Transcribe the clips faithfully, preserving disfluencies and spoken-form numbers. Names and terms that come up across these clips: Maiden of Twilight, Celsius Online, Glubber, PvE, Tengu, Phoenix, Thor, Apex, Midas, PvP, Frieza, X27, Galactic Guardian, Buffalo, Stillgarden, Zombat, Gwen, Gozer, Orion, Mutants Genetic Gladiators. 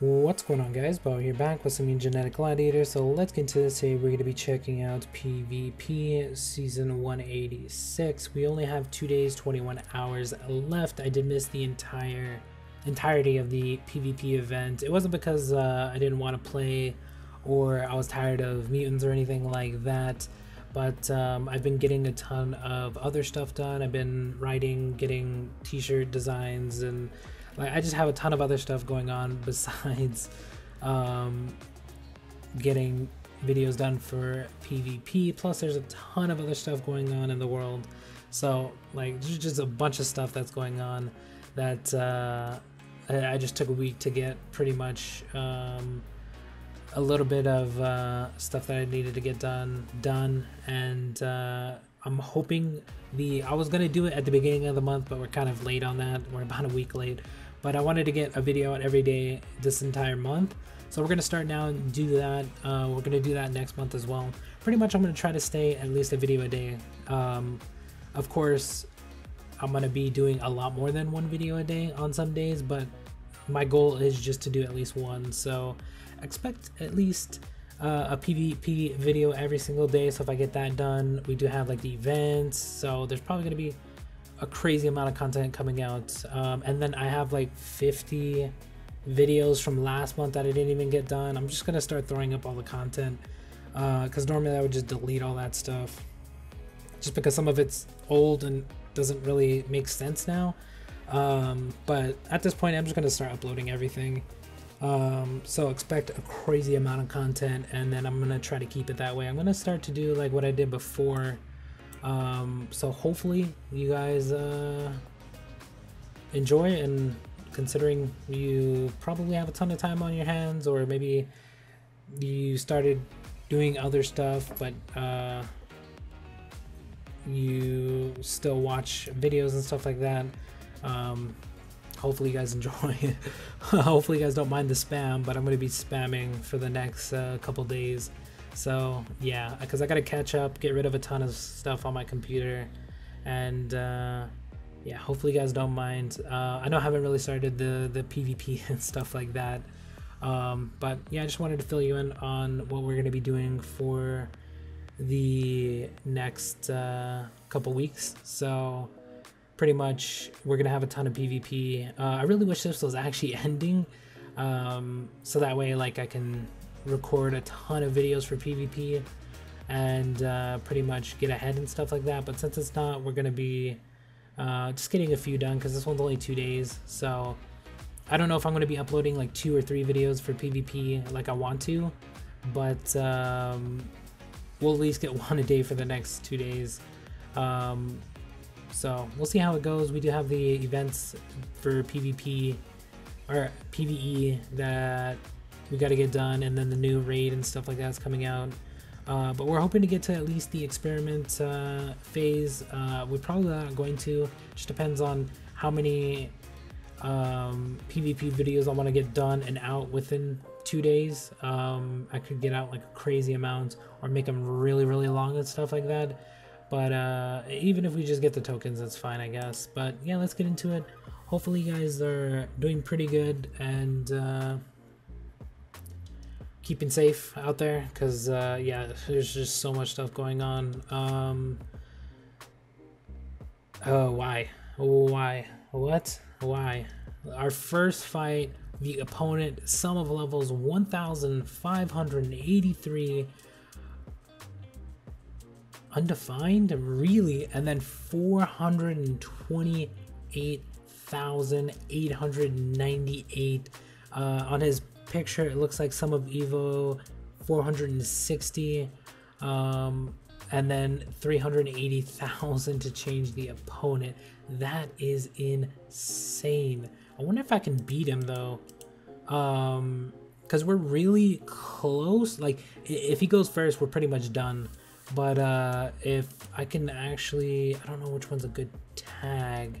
What's going on, guys? Bo here, back with some Mutants Genetic Gladiators. So let's get into this. Today we're going to be checking out PvP Season one eighty-six. We only have two days, twenty-one hours left. I did miss the entire entirety of the PvP event. It wasn't because uh, I didn't want to play or I was tired of mutants or anything like that, but um, I've been getting a ton of other stuff done. I've been writing, getting t-shirt designs, and like, I just have a ton of other stuff going on besides um, getting videos done for PvP. Plus, there's a ton of other stuff going on in the world. So, like, there's just a bunch of stuff that's going on that uh, I, I just took a week to get pretty much um, a little bit of uh, stuff that I needed to get done, done, and uh, I'm hoping the, I was gonna do it at the beginning of the month, but we're kind of late on that. We're about a week late. But I wanted to get a video out every day this entire month. So we're going to start now and do that. Uh, we're going to do that next month as well. Pretty much I'm going to try to stay at least a video a day. Um, of course, I'm going to be doing a lot more than one video a day on some days, but my goal is just to do at least one. So expect at least uh, a PvP video every single day. So if I get that done, we do have like the events. So there's probably going to be a crazy amount of content coming out, um, and then I have like fifty videos from last month that I didn't even get done. I'm just gonna start throwing up all the content because uh, normally I would just delete all that stuff just because some of it's old and doesn't really make sense now, um, but at this point I'm just gonna start uploading everything, um, so expect a crazy amount of content, and then I'm gonna try to keep it that way. I'm gonna start to do like what I did before. Um, so hopefully you guys uh, enjoy, and considering you probably have a ton of time on your hands, or maybe you started doing other stuff but uh, you still watch videos and stuff like that, um, hopefully you guys enjoy. Hopefully you guys don't mind the spam, but I'm going to be spamming for the next uh, couple days. So yeah, because I gotta catch up, get rid of a ton of stuff on my computer, and uh, yeah, hopefully you guys don't mind. Uh, I know I haven't really started the the PvP and stuff like that, um, but yeah, I just wanted to fill you in on what we're gonna be doing for the next uh, couple weeks. So pretty much we're gonna have a ton of PvP. Uh, I really wish this was actually ending, um, so that way like I can record a ton of videos for PvP and uh, pretty much get ahead and stuff like that. But since it's not, we're gonna be uh, just getting a few done because this one's only two days. So I don't know if I'm gonna be uploading like two or three videos for PvP like I want to, but um, we'll at least get one a day for the next two days. Um, so we'll see how it goes. We do have the events for PvP or PvE that we got to get done, and then the new raid and stuff like that is coming out, uh, but we're hoping to get to at least the experiment uh, phase. Uh, we're probably not going to, just depends on how many um, PvP videos I want to get done and out within two days. um, I could get out like a crazy amount or make them really really long and stuff like that, but uh, even if we just get the tokens, that's fine, I guess. But yeah, let's get into it. Hopefully you guys are doing pretty good and uh, keeping safe out there, because uh, yeah, there's just so much stuff going on. Um, oh, why? Why? What? Why? Our first fight, the opponent, sum of levels one thousand five hundred eighty-three, undefined, really, and then four hundred twenty-eight thousand eight hundred ninety-eight uh, on his picture. It looks like some of Evo four hundred sixty, um, and then three hundred eighty thousand to change the opponent. That is insane. I wonder if I can beat him though, um, because we're really close. Like if he goes first, we're pretty much done, but uh, if I can actually, I don't know which one's a good tag,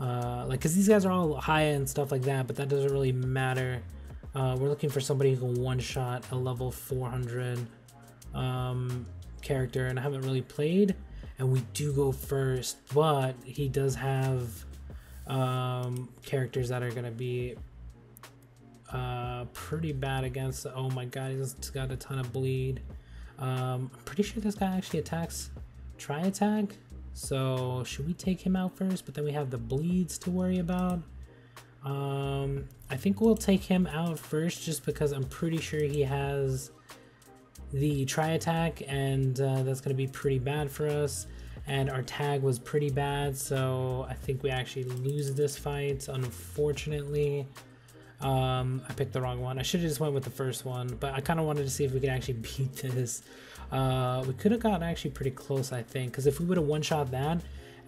uh, like because these guys are all high and stuff like that, but that doesn't really matter. Uh, we're looking for somebody who can one-shot a level four hundred um, character, and I haven't really played, and we do go first, but he does have um, characters that are going to be uh, pretty bad against, oh my god, he's got a ton of bleed. Um, I'm pretty sure this guy actually attacks Tri-Attack, so should we take him out first? But then we have the bleeds to worry about. Um, I think we'll take him out first just because I'm pretty sure he has the Tri-Attack, and uh, that's going to be pretty bad for us. And our tag was pretty bad, so I think we actually lose this fight, unfortunately. Um, I picked the wrong one. I should have just went with the first one, but I kind of wanted to see if we could actually beat this. Uh, we could have gotten actually pretty close, I think, because if we would have one-shot that,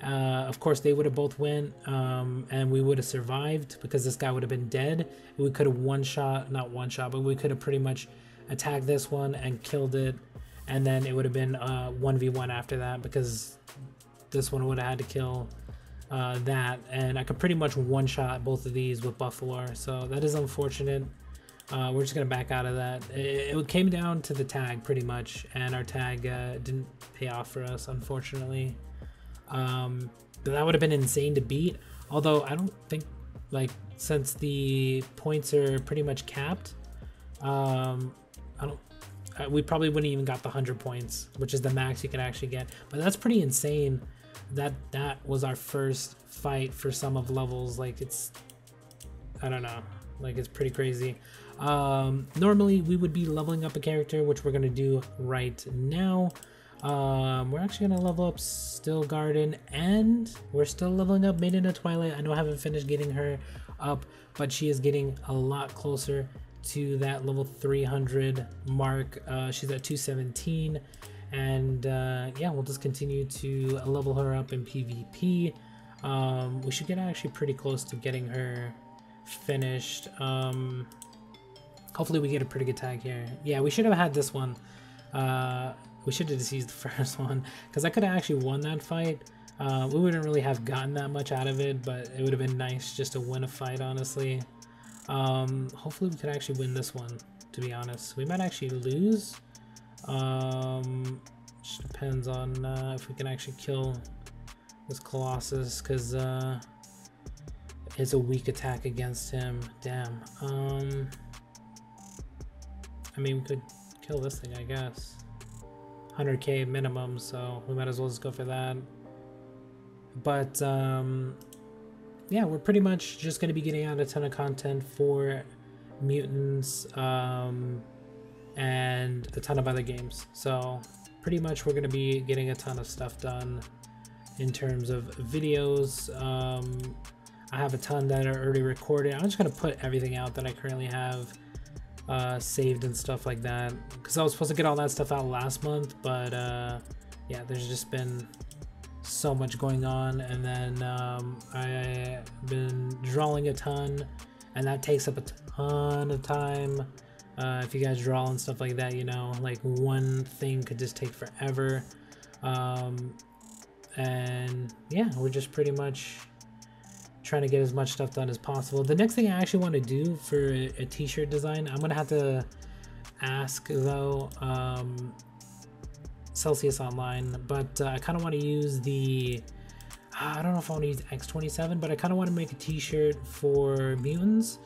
uh, of course they would have both went, um, and we would have survived because this guy would have been dead. We could have one-shot, not one-shot, but we could have pretty much attacked this one and killed it. And then it would have been uh, one v one after that because this one would have had to kill uh, that. And I could pretty much one-shot both of these with Buffalo. So that is unfortunate. Uh, we're just going to back out of that. It, it came down to the tag pretty much. And our tag uh, didn't pay off for us, unfortunately. Um, but that would have been insane to beat. Although I don't think, like, since the points are pretty much capped, um, I don't... Uh, we probably wouldn't even got the one hundred points, which is the max you could actually get. But that's pretty insane that that was our first fight for some of levels. Like, it's, I don't know, like, it's pretty crazy. Um, normally we would be leveling up a character, which we're going to do right now. Um, we're actually going to level up Stillgarden, and we're still leveling up Maiden of Twilight. I know I haven't finished getting her up, but she is getting a lot closer to that level three hundred mark. Uh, she's at two seventeen, and uh, yeah, we'll just continue to level her up in PvP. Um, we should get actually pretty close to getting her finished. Um, hopefully we get a pretty good tag here. Yeah, we should have had this one. Uh, we should have just used the first one because I could have actually won that fight. Uh, we wouldn't really have gotten that much out of it, but it would have been nice just to win a fight, honestly. Um, hopefully we could actually win this one, to be honest. We might actually lose. Um, just depends on, uh, if we can actually kill this Colossus, because, uh, it's a weak attack against him. Damn. Um, I mean, we could kill this thing, I guess. one hundred K minimum, so we might as well just go for that. But, um... yeah, we're pretty much just going to be getting out a ton of content for Mutants um, and a ton of other games. So pretty much we're going to be getting a ton of stuff done in terms of videos. Um, I have a ton that are already recorded. I'm just going to put everything out that I currently have uh, saved and stuff like that, because I was supposed to get all that stuff out last month. But uh, yeah, there's just been so much going on, and then um, I've been drawing a ton, and that takes up a ton of time. Uh, if you guys draw and stuff like that, you know, like one thing could just take forever. Um, and yeah, we're just pretty much trying to get as much stuff done as possible. The next thing I actually want to do for a, a t-shirt design, I'm gonna have to ask though, um, Celsius Online, but uh, I kind of want to use the, uh, I don't know if I want to use X twenty-seven, but I kind of want to make a t-shirt for Mutants.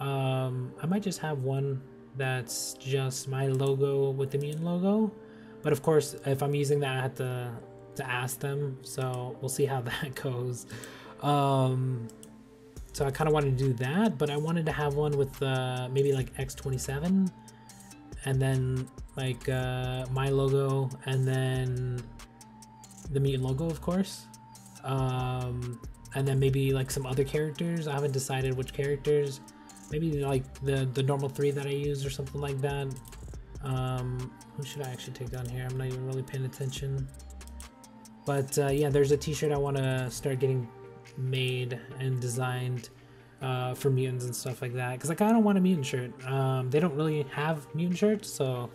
Um, I might just have one that's just my logo with the Mutant logo, but of course, if I'm using that, I have to, to ask them, so we'll see how that goes. Um, so I kind of want to do that, but I wanted to have one with uh, maybe like X twenty-seven, and then like uh, my logo, and then the Mutant logo, of course. Um, and then maybe like some other characters. I haven't decided which characters. Maybe like the, the normal three that I use or something like that. Um, who should I actually take down here? I'm not even really paying attention. But uh, yeah, there's a t-shirt I want to start getting made and designed Uh, for Mutants and stuff like that, because like, I kind of want a Mutant shirt. Um, they don't really have Mutant shirts, so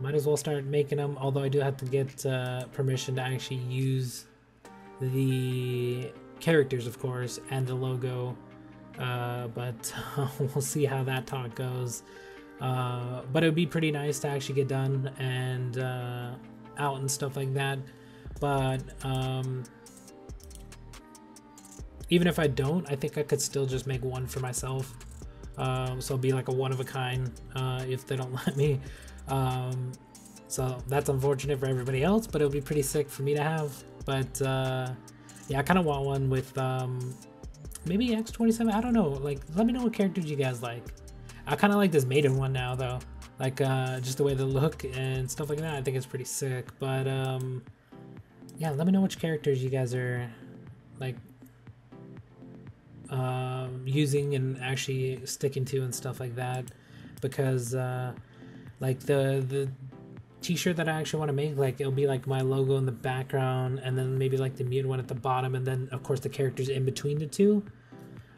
might as well start making them. Although I do have to get uh, permission to actually use the characters, of course, and the logo, uh, but we'll see how that talk goes. Uh, but it would be pretty nice to actually get done and uh, out and stuff like that. But um, even if I don't, I think I could still just make one for myself Um, so it'll be like a one of a kind uh, if they don't let me. Um, so that's unfortunate for everybody else, but it'll be pretty sick for me to have. But uh, yeah, I kind of want one with um, maybe X twenty-seven. I don't know. Like, let me know what characters you guys like. I kind of like this Maiden one now though. Like uh, just the way they look and stuff like that. I think it's pretty sick. But um, yeah, let me know which characters you guys are like uh, using and actually sticking to and stuff like that, because uh, like the the t-shirt that I actually want to make, like it'll be like my logo in the background and then maybe like the mute one at the bottom, and then of course the characters in between the two,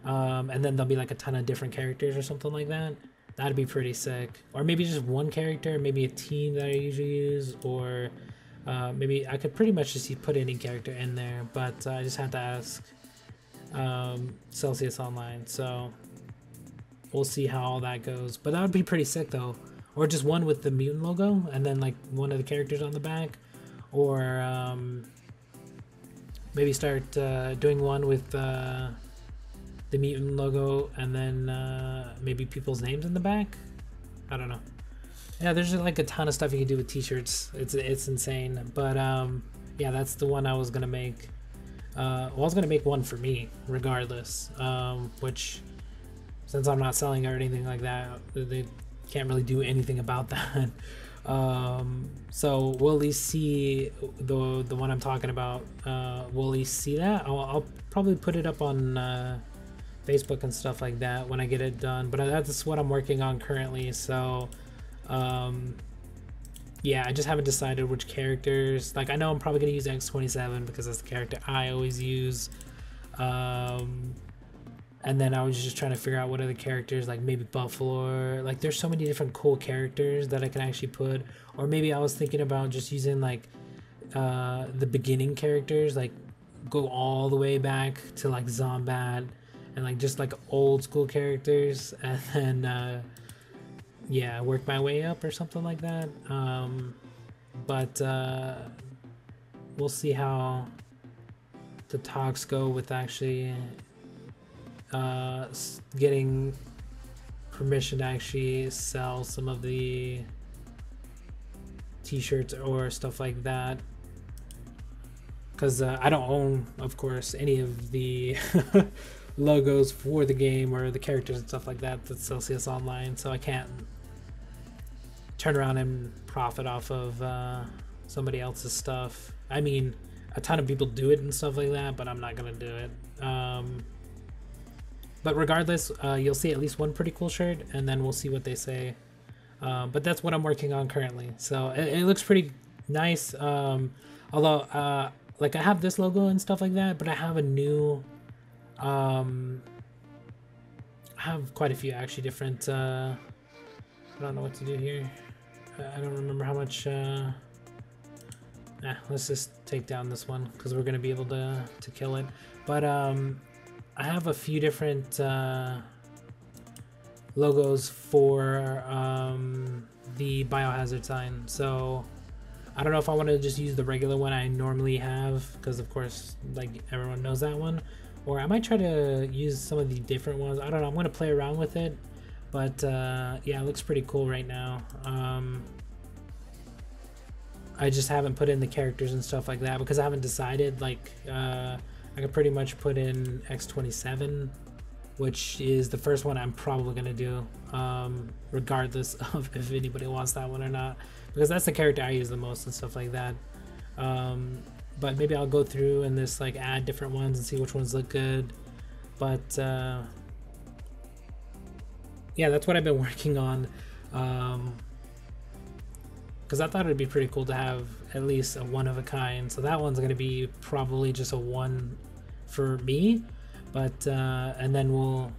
um, and then there'll be like a ton of different characters or something like that. That'd be pretty sick. Or maybe just one character, maybe a team that I usually use, or uh, maybe I could pretty much just put any character in there, but uh, I just had to ask um, Celsius Online, so we'll see how all that goes. But that would be pretty sick though. Or just one with the mutant logo and then like one of the characters on the back, or um, maybe start uh, doing one with uh, the mutant logo and then uh, maybe people's names in the back. I don't know. Yeah, there's just like a ton of stuff you can do with t-shirts. It's it's insane. But um, yeah, that's the one I was gonna make. Uh, well, I was gonna make one for me regardless, um, which since I'm not selling or anything like that, they can't really do anything about that. Um, so we'll at least see the the one I'm talking about. Uh, we'll at least see that. I'll, I'll probably put it up on Uh, Facebook and stuff like that when I get it done, but that's what I'm working on currently. So um yeah, I just haven't decided which characters. Like, I know I'm probably gonna use X twenty-seven because that's the character I always use, um and then I was just trying to figure out what other characters, like maybe Buffalo, or like there's so many different cool characters that I can actually put. Or maybe I was thinking about just using like uh the beginning characters, like go all the way back to like Zombat, and like just like old school characters, and then uh, yeah, work my way up or something like that. Um, but uh, we'll see how the talks go with actually uh, getting permission to actually sell some of the t-shirts or stuff like that. Because uh, I don't own, of course, any of the logos for the game or the characters and stuff like that that's Celsius Online, so I can't turn around and profit off of uh, somebody else's stuff. I mean, a ton of people do it and stuff like that, but I'm not gonna do it. Um, but regardless, uh, you'll see at least one pretty cool shirt, and then we'll see what they say. Uh, but that's what I'm working on currently, so it, it looks pretty nice. Um, although uh, like I have this logo and stuff like that, but I have a new um I have quite a few actually different uh I don't know what to do here. I don't remember how much uh nah, let's just take down this one because we're gonna be able to to kill it. But um I have a few different uh logos for um the Biohazard sign, so I don't know if I want to just use the regular one I normally have, because of course like everyone knows that one. Or I might try to use some of the different ones. I don't know. I'm going to play around with it. But uh, yeah, it looks pretty cool right now. Um, I just haven't put in the characters and stuff like that because I haven't decided. Like, uh, I could pretty much put in X twenty-seven, which is the first one I'm probably going to do, um, regardless of if anybody wants that one or not, because that's the character I use the most and stuff like that. Um, But maybe I'll go through and just like add different ones and see which ones look good. But uh, yeah, that's what I've been working on. Um, Cause I thought it'd be pretty cool to have at least a one of a kind. So that one's gonna be probably just a one for me. But uh, and then we'll,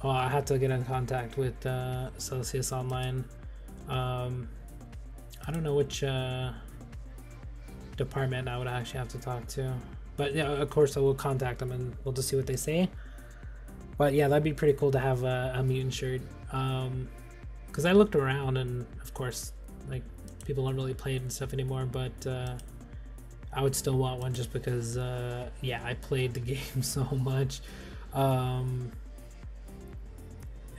oh, I have to get in contact with uh, Celsius Online. Um, I don't know which, uh, department I would actually have to talk to, but yeah, of course I will contact them and we'll just see what they say. But yeah, that'd be pretty cool to have a, a mutant shirt, um because I looked around and of course like people don't really play it and stuff anymore, but uh I would still want one just because uh yeah, I played the game so much, um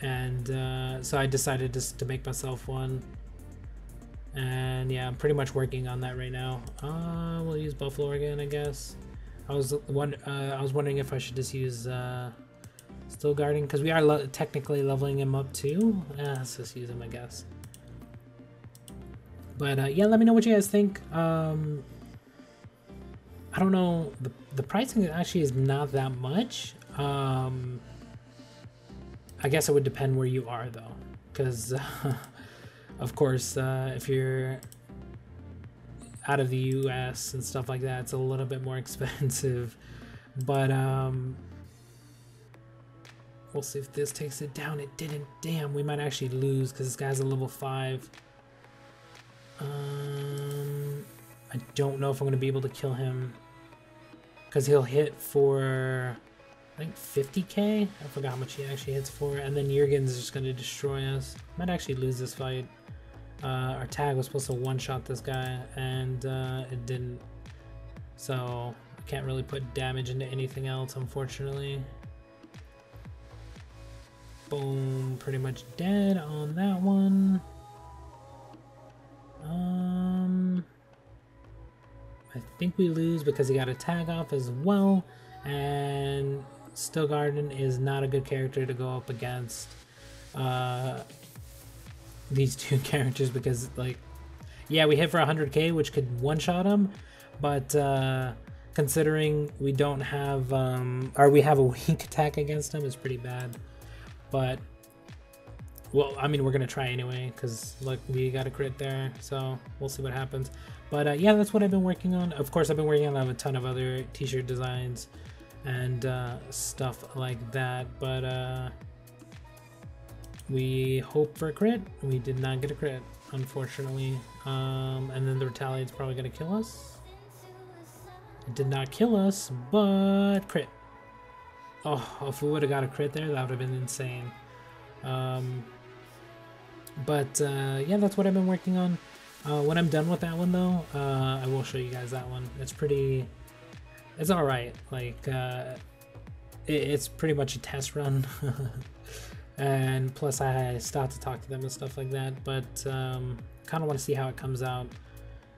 and uh, so I decided just to make myself one. And yeah, I'm pretty much working on that right now. Uh, we'll use Buffalo again, I guess. I was one. Uh, I was wondering if I should just use uh, Stillgarden, because we are le technically leveling him up too. Eh, let's just use him, I guess. But uh, yeah, let me know what you guys think. Um, I don't know. The, the pricing actually is not that much. Um, I guess it would depend where you are though, because uh, of course uh, if you're out of the U S and stuff like that, it's a little bit more expensive. But um, we'll see if this takes it down. It didn't. Damn, we might actually lose because this guy's a level five. Um, I don't know if I'm gonna be able to kill him, because he'll hit for I think fifty K. I forgot how much he actually hits for, and then Jurgen's just gonna destroy us. Might actually lose this fight. Uh, our tag was supposed to one-shot this guy, and uh, it didn't. So I can't really put damage into anything else, unfortunately. Boom, pretty much dead on that one. Um, I think we lose because he got a tag off as well, and Stillgarden is not a good character to go up against. Uh, these two characters, because like, yeah, we hit for one hundred K, which could one-shot him, but uh, considering we don't have, um, or we have a weak attack against him, is pretty bad. But well, I mean, we're gonna try anyway, because look, we got a crit there, so we'll see what happens. But uh, yeah, that's what I've been working on. Of course, I've been working on a ton of other t-shirt designs and uh, stuff like that, but uh, we hope for a crit. We did not get a crit, unfortunately. Um, and then the retaliate's probably gonna kill us. It did not kill us, but crit. Oh, if we would have got a crit there, that would have been insane. Um, but uh, yeah, that's what I've been working on. Uh, when I'm done with that one though, uh, I will show you guys that one. It's pretty, it's all right. Like uh, it, it's pretty much a test run. And plus I start to talk to them and stuff like that, but um, kind of want to see how it comes out.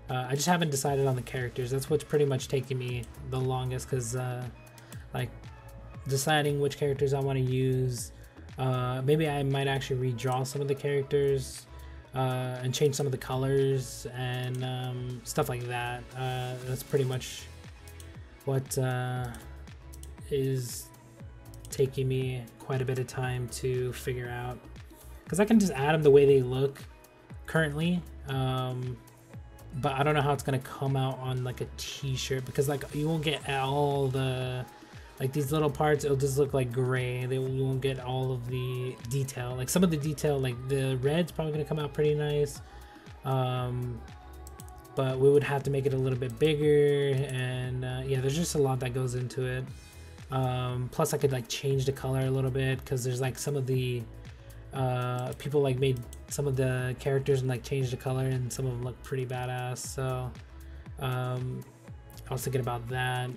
Uh, I just haven't decided on the characters. That's what's pretty much taking me the longest, because uh, like deciding which characters I want to use. Uh, maybe I might actually redraw some of the characters uh, and change some of the colors and um, stuff like that. Uh, that's pretty much what uh, is taking me quite a bit of time to figure out, because I can just add them the way they look currently, um, but I don't know how it's gonna come out on like a t-shirt, because like you won't get all the like these little parts, it'll just look like gray. They won't get all of the detail. Like some of the detail, like the red's probably gonna come out pretty nice, um, but we would have to make it a little bit bigger, and uh, yeah, there's just a lot that goes into it. Um, plus I could like change the color a little bit, because there's like some of the uh, people like made some of the characters and like changed the color, and some of them look pretty badass. So um, I was thinking about that.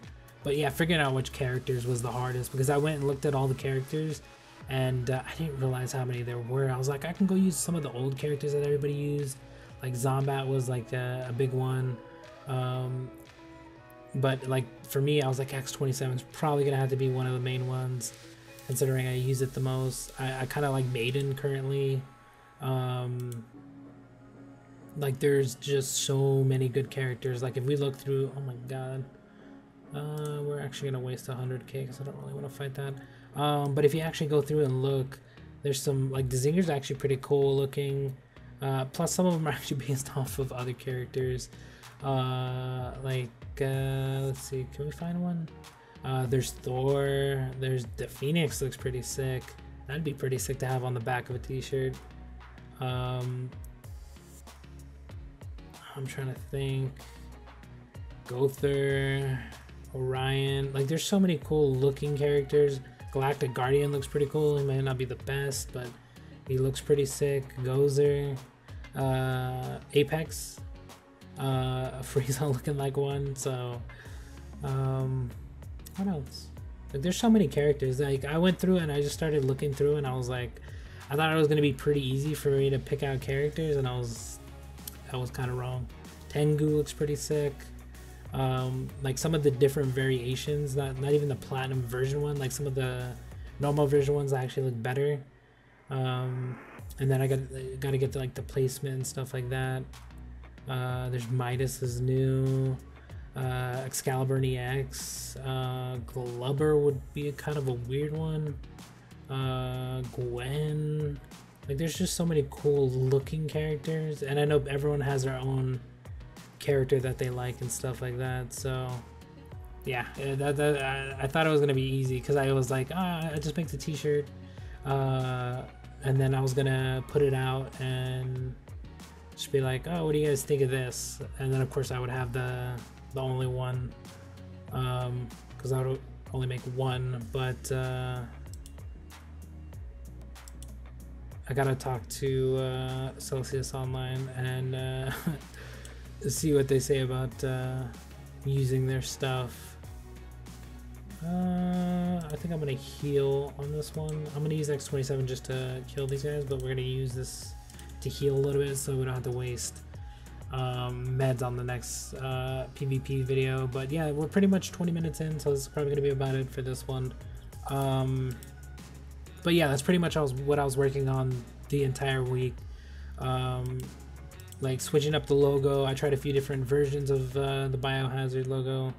But yeah, figuring out which characters was the hardest, because I went and looked at all the characters, and uh, I didn't realize how many there were. I was like, I can go use some of the old characters that everybody used, like Zombat was like a, a big one. Um, but like for me, I was like X twenty-seven is probably gonna have to be one of the main ones, considering I use it the most. I, I kind of like Maiden currently. Um, like there's just so many good characters. Like if we look through, oh my god. Uh, we're actually gonna waste one hundred K because I don't really want to fight that. Um, but if you actually go through and look, there's some like the Zinger's actually pretty cool looking. Uh, plus some of them are actually based off of other characters. Uh, like uh, let's see, can we find one? Uh, there's Thor. There's the Phoenix, looks pretty sick. That'd be pretty sick to have on the back of a T-shirt. Um, I'm trying to think. Gozer. Orion, like there's so many cool looking characters. Galactic Guardian looks pretty cool. He may not be the best, but he looks pretty sick. Gozer, uh, Apex, uh, Frieza looking like one. So, um, what else? Like there's so many characters. Like I went through and I just started looking through, and I was like, I thought it was gonna be pretty easy for me to pick out characters, and I was I was kind of wrong. Tengu looks pretty sick. Um, like some of the different variations, not not even the platinum version one, like some of the normal version ones actually look better. Um, and then I got got to get to like the placement and stuff like that. Uh, there's Midas is new. Uh, Excalibur and E X. Uh, Glubber would be a kind of a weird one. Uh, Gwen. Like there's just so many cool looking characters, and I know everyone has their own character that they like and stuff like that. So yeah, that, that, I, I thought it was gonna be easy because I was like, ah, I just make the t-shirt, uh, and then I was gonna put it out and just be like, oh, what do you guys think of this? And then of course I would have the the only one, um, because I would only make one. But uh, I gotta talk to uh, Celsius Online and uh, see what they say about uh, using their stuff. Uh, I think I'm gonna heal on this one. I'm gonna use X twenty-seven just to kill these guys, but we're gonna use this to heal a little bit so we don't have to waste um, meds on the next uh, PvP video. But yeah, we're pretty much twenty minutes in, so this is probably gonna be about it for this one. Um, But yeah, that's pretty much what I was working on the entire week. Um, like switching up the logo, I tried a few different versions of uh, the Biohazard logo,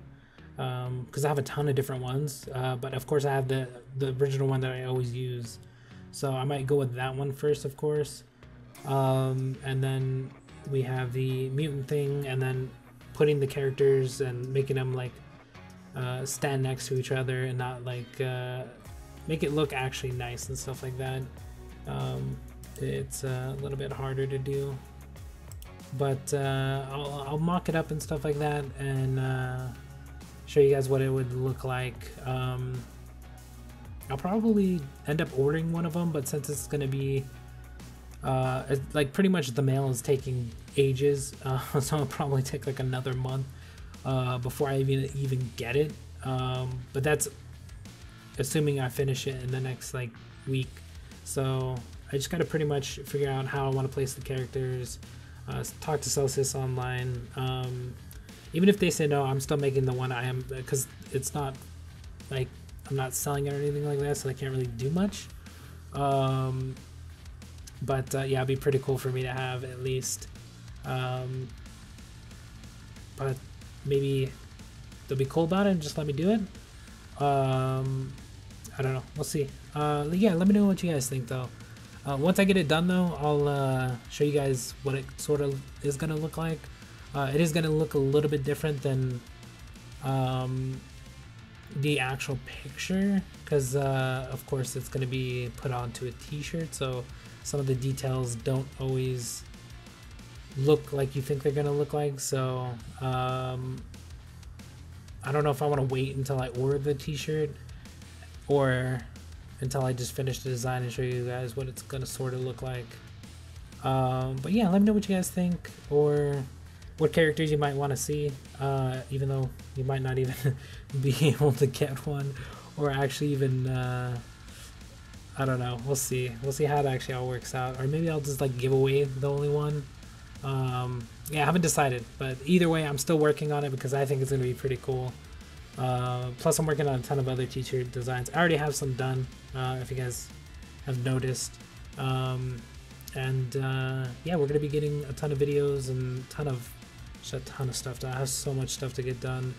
because um, I have a ton of different ones. Uh, but of course, I have the the original one that I always use, so I might go with that one first, of course. Um, and then we have the mutant thing, and then putting the characters and making them like uh, stand next to each other and not like. Uh, Make it look actually nice and stuff like that. Um, it's a little bit harder to do, but uh, I'll, I'll mock it up and stuff like that, and uh, show you guys what it would look like. Um, I'll probably end up ordering one of them, but since it's gonna be uh, it's like pretty much the mail is taking ages, uh, so it'll probably take like another month uh, before I even even get it. Um, but that's assuming I finish it in the next like week. So I just gotta pretty much figure out how I want to place the characters, uh, talk to Celsius Online. Um, even if they say no, I'm still making the one I am, because it's not like I'm not selling it or anything like that, so I can't really do much. Um, but uh, yeah, it'd be pretty cool for me to have at least. Um, but maybe they'll be cool about it and just let me do it. Um, I don't know. We'll see. Uh, yeah, let me know what you guys think though. Uh, once I get it done though, I'll uh, show you guys what it sort of is gonna look like. Uh, it is gonna look a little bit different than um, the actual picture, because uh, of course it's gonna be put onto a t-shirt, so some of the details don't always look like you think they're gonna look like. So um, I don't know if I want to wait until I order the t-shirt or until I just finish the design and show you guys what it's going to sort of look like. Um, but yeah, let me know what you guys think, or what characters you might want to see, uh, even though you might not even be able to get one, or actually even, uh, I don't know, we'll see. We'll see how it actually all works out, or maybe I'll just like give away the only one. Um, yeah, I haven't decided, but either way, I'm still working on it because I think it's going to be pretty cool. Uh, plus, I'm working on a ton of other t-shirt designs. I already have some done, uh, if you guys have noticed. Um, and uh, yeah, we're going to be getting a ton of videos and a ton of, just a ton of stuff done. I have so much stuff to get done.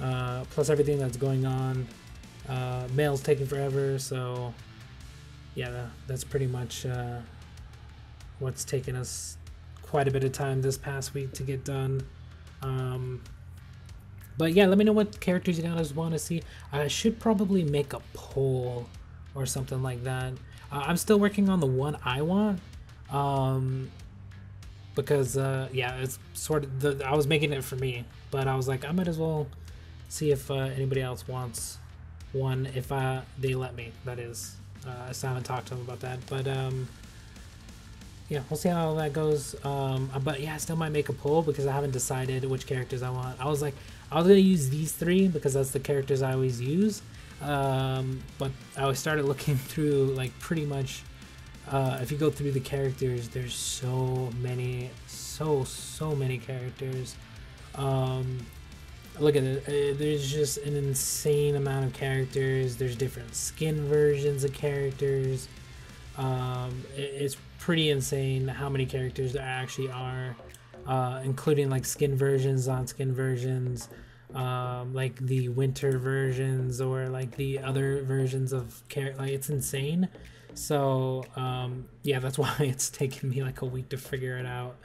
Uh, plus everything that's going on. Uh, mail's taking forever, so yeah, that's pretty much uh, what's taken us quite a bit of time this past week to get done. Um, but yeah, let me know what characters you guys want to see. I should probably make a poll or something like that. Uh, I'm still working on the one I want, um, because uh, yeah, it's sort of the, I was making it for me, but I was like, I might as well see if uh, anybody else wants one, if I, they let me. That is, uh, I still haven't talked to them about that, but. Um, Yeah, we'll see how that goes. Um, but yeah, I still might make a poll because I haven't decided which characters I want. I was like, I was gonna use these three because that's the characters I always use. Um, but I started looking through like pretty much Uh, if you go through the characters, there's so many, so, so many characters. Um, look at it. There's just an insane amount of characters. There's different skin versions of characters. Um, it's pretty insane how many characters there actually are, uh, including like skin versions on skin versions, um, like the winter versions or like the other versions of character. Like, it's insane. So um, yeah, that's why it's taken me like a week to figure it out.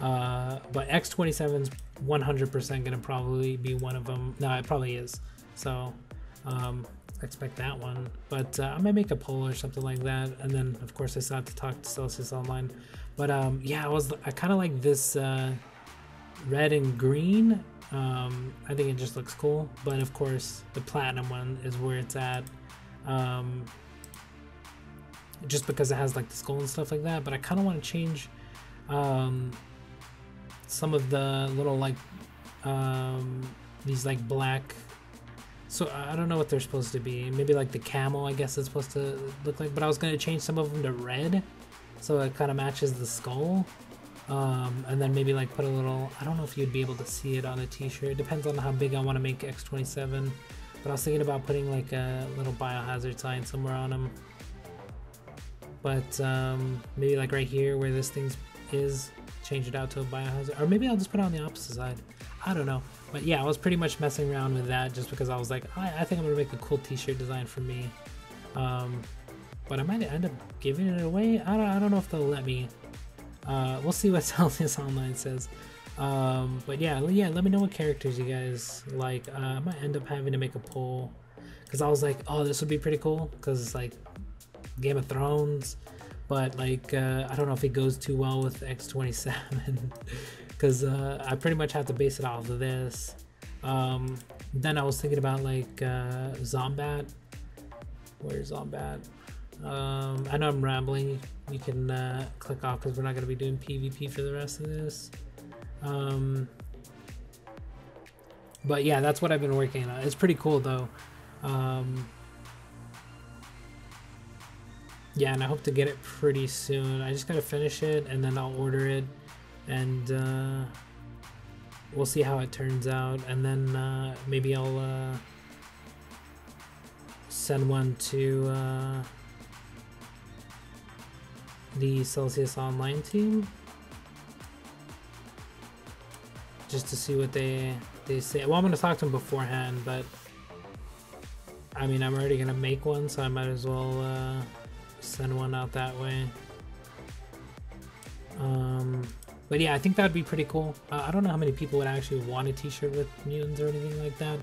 Uh, but X twenty-seven's one hundred percent gonna probably be one of them. No, it probably is. So um, expect that one. But uh, I might make a poll or something like that. And then of course I still have to talk to Celsius Online. But um, yeah, I was I kind of like this uh, red and green. Um, I think it just looks cool. But of course the platinum one is where it's at. Um, just because it has like the skull and stuff like that. But I kind of want to change um, some of the little like um, these like black, so I don't know what they're supposed to be. Maybe like the camel, I guess it's supposed to look like, but I was going to change some of them to red so it kind of matches the skull, um, and then maybe like put a little, I don't know if you'd be able to see it on a t-shirt, it depends on how big I want to make X twenty-seven, but I was thinking about putting like a little biohazard sign somewhere on them. But um, maybe like right here where this thing is, change it out to a biohazard, or maybe I'll just put it on the opposite side. I don't know. But yeah, I was pretty much messing around with that just because I was like, I, I think I'm gonna make a cool t-shirt design for me. Um, but I might end up giving it away. I don't, I don't know if they'll let me. Uh, we'll see what Celsius Online says. Um, but yeah, yeah, let me know what characters you guys like. Uh, I might end up having to make a poll because I was like, oh, this would be pretty cool because it's like Game of Thrones, but like uh, I don't know if it goes too well with X twenty-seven because uh, I pretty much have to base it off of this. Um, then I was thinking about like uh, Zombat. Where's Zombat? Um, I know I'm rambling. You can uh, click off because we're not going to be doing PvP for the rest of this. Um, but yeah, that's what I've been working on. It's pretty cool though. Um, Yeah, and I hope to get it pretty soon. I just gotta finish it and then I'll order it, and uh, we'll see how it turns out. And then uh, maybe I'll uh, send one to uh, the Celsius Online team just to see what they they say. Well, I'm gonna talk to them beforehand, but I mean, I'm already gonna make one, so I might as well. Uh, send one out that way. Um but yeah, I think that'd be pretty cool. uh, I don't know how many people would actually want a t-shirt with mutants or anything like that,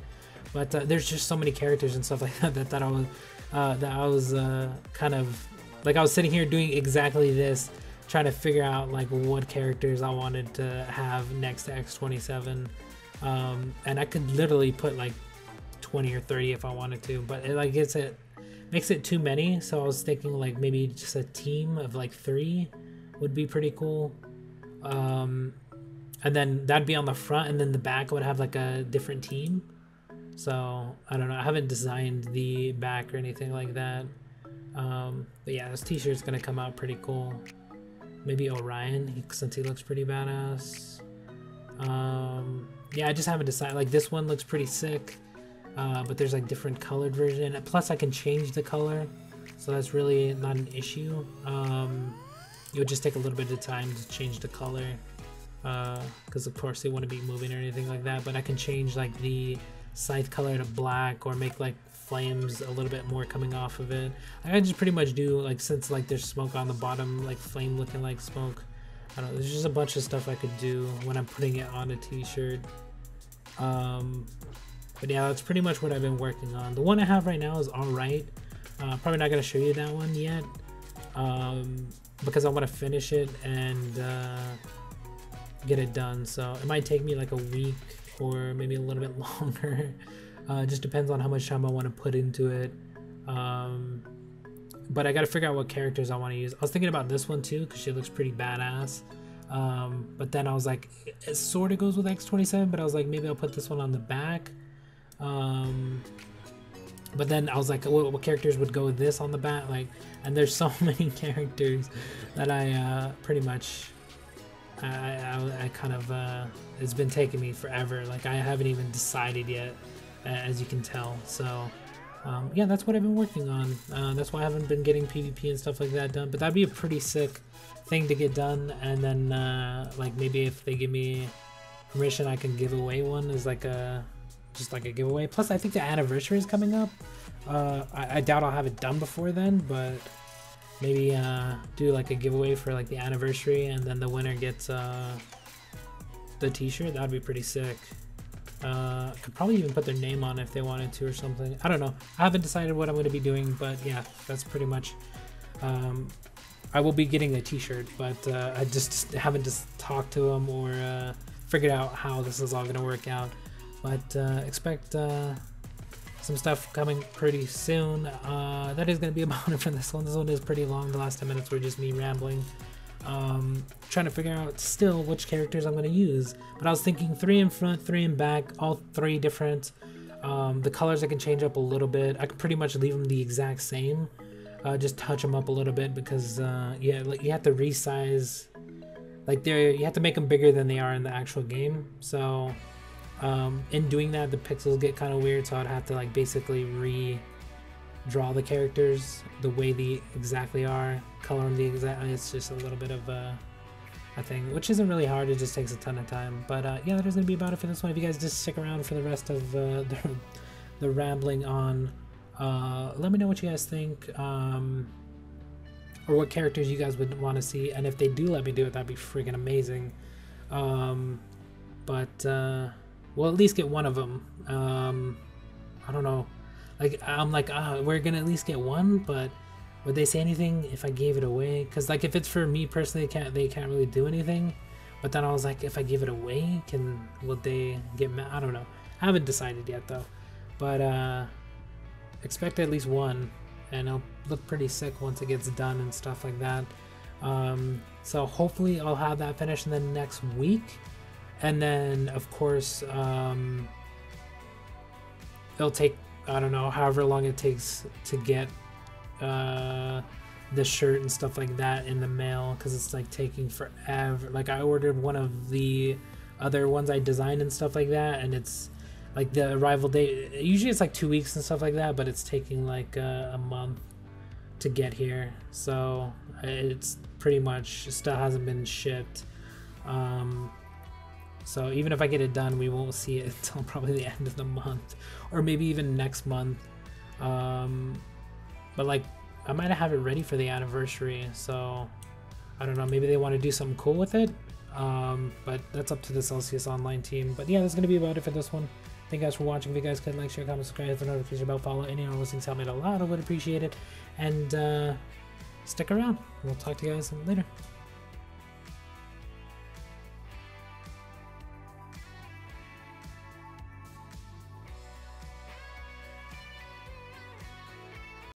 but uh, there's just so many characters and stuff like that that, that I was uh that I was uh kind of like, I was sitting here doing exactly this, trying to figure out like what characters I wanted to have next to X twenty-seven. Um and I could literally put like twenty or thirty if I wanted to, but it like gets it makes it too many. So I was thinking like maybe just a team of like three would be pretty cool. Um, and then that'd be on the front, and then the back would have like a different team. So I don't know, I haven't designed the back or anything like that. Um, but yeah, this t-shirt's gonna come out pretty cool. Maybe Orion, since he looks pretty badass. Um, yeah, I just haven't decided. Like this one looks pretty sick. Uh, but there's like different colored version, plus I can change the color, so that's really not an issue. Um, it would just take a little bit of time to change the color, because uh, of course they wouldn't be moving or anything like that, but I can change like the scythe color to black, or make like flames a little bit more coming off of it. I can just pretty much do like, since like there's smoke on the bottom, like flame looking like smoke. I don't know, there's just a bunch of stuff I could do when I'm putting it on a t-shirt. Um, But yeah, that's pretty much what I've been working on. The one I have right now is alright. Uh, probably not going to show you that one yet. Um, because I want to finish it and uh, get it done. So it might take me like a week or maybe a little bit longer. Uh, just depends on how much time I want to put into it. Um, but I got to figure out what characters I want to use. I was thinking about this one too because she looks pretty badass. Um, but then I was like, it, it sort of goes with X twenty-seven. But I was like, maybe I'll put this one on the back. Um But then I was like, what, what characters would go with this on the bat? Like, and there's so many characters that I uh, pretty much, I, I, I kind of, uh, it's been taking me forever. Like, I haven't even decided yet, as you can tell. So, um, yeah, that's what I've been working on. Uh, that's why I haven't been getting PvP and stuff like that done. But that'd be a pretty sick thing to get done. And then, uh, like, maybe if they give me permission, I can give away one as like a... just like a giveaway. Plus, I think the anniversary is coming up. Uh, I, I doubt I'll have it done before then, but maybe uh, do like a giveaway for like the anniversary, and then the winner gets uh, the t-shirt. That'd be pretty sick. Uh, could probably even put their name on it if they wanted to or something. I don't know. I haven't decided what I'm going to be doing, but yeah, that's pretty much. Um, I will be getting a t-shirt, but uh, I just haven't just talked to them or uh, figured out how this is all going to work out. But uh, expect uh, some stuff coming pretty soon. Uh, that is going to be about it for this one. This one is pretty long. The last ten minutes were just me rambling. Um, trying to figure out still which characters I'm going to use. But I was thinking three in front, three in back, all three different. Um, the colors I can change up a little bit. I can pretty much leave them the exact same. Uh, just touch them up a little bit because uh, yeah, you have to resize. Like they're, you have to make them bigger than they are in the actual game. So... Um, in doing that, the pixels get kind of weird, so I'd have to like basically redraw the characters the way they exactly are, color them the exact. It's just a little bit of a, a thing, which isn't really hard. It just takes a ton of time. But uh, yeah, that is gonna be about it for this one. If you guys just stick around for the rest of uh, the, the rambling on, uh, let me know what you guys think, um, or what characters you guys would want to see, and if they do let me do it, that'd be freaking amazing. Um, but. Uh, We'll at least get one of them. Um, I don't know. Like I'm like, ah, we're gonna at least get one. But would they say anything if I gave it away? Because like if it's for me personally, can't they can't really do anything. But then I was like, if I give it away, can would they get mad? I don't know. I haven't decided yet though. But uh, expect at least one, and it'll look pretty sick once it gets done and stuff like that. Um, so hopefully I'll have that finished in the next week. And then, of course, um, it'll take, I don't know, however long it takes to get uh, the shirt and stuff like that in the mail, because it's like taking forever. Like I ordered one of the other ones I designed and stuff like that, and it's like the arrival date, usually it's like two weeks and stuff like that, but it's taking like a, a month to get here. So it's pretty much still hasn't been shipped. Um, So even if I get it done, we won't see it until probably the end of the month, or maybe even next month. Um, but like, I might have it ready for the anniversary. So I don't know, maybe they want to do something cool with it. Um, but that's up to the Celsius Online team. But yeah, that's going to be about it for this one. Thank you guys for watching. If you guys could like, share, comment, subscribe, hit the notification bell, follow anyone who listens, help me out a lot. I would appreciate it. And uh, stick around. We'll talk to you guys later.